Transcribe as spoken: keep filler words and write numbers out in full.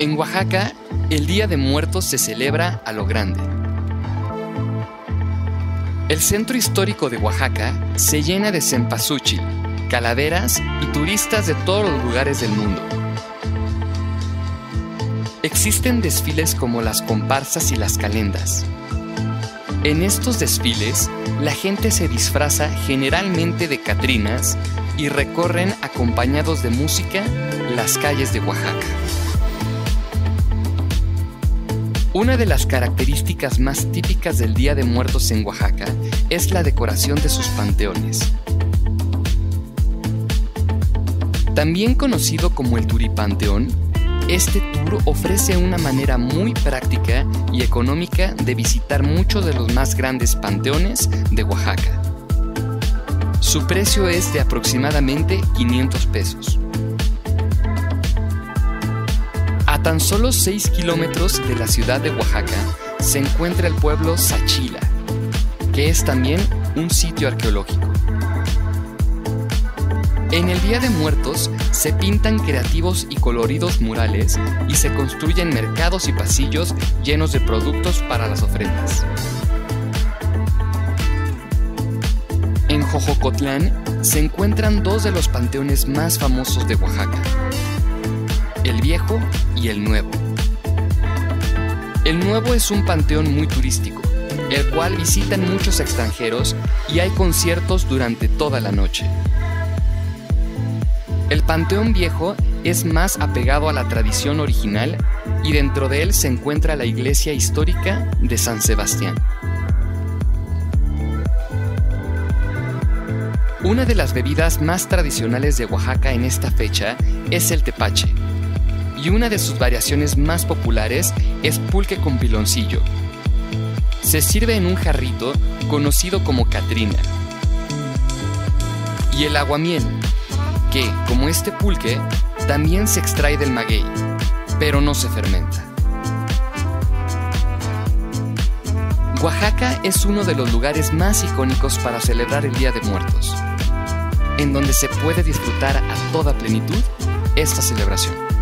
En Oaxaca, el Día de Muertos se celebra a lo grande. El centro histórico de Oaxaca se llena de cempasúchil, calaveras y turistas de todos los lugares del mundo. Existen desfiles como las comparsas y las calendas. En estos desfiles, la gente se disfraza generalmente de catrinas y recorren acompañados de música las calles de Oaxaca. Una de las características más típicas del Día de Muertos en Oaxaca es la decoración de sus panteones. También conocido como el Turipanteón, este tour ofrece una manera muy práctica y económica de visitar muchos de los más grandes panteones de Oaxaca. Su precio es de aproximadamente quinientos pesos. A tan solo seis kilómetros de la ciudad de Oaxaca se encuentra el pueblo Xochila, que es también un sitio arqueológico. En el Día de Muertos se pintan creativos y coloridos murales y se construyen mercados y pasillos llenos de productos para las ofrendas. En Xoxocotlán se encuentran dos de los panteones más famosos de Oaxaca, el Viejo y el Nuevo. El Nuevo es un panteón muy turístico, el cual visitan muchos extranjeros y hay conciertos durante toda la noche. El Panteón Viejo es más apegado a la tradición original y dentro de él se encuentra la iglesia histórica de San Sebastián. Una de las bebidas más tradicionales de Oaxaca en esta fecha es el tepache, y una de sus variaciones más populares es pulque con piloncillo. Se sirve en un jarrito conocido como catrina. Y el aguamiel, que, como este pulque, también se extrae del maguey, pero no se fermenta. Oaxaca es uno de los lugares más icónicos para celebrar el Día de Muertos, en donde se puede disfrutar a toda plenitud esta celebración.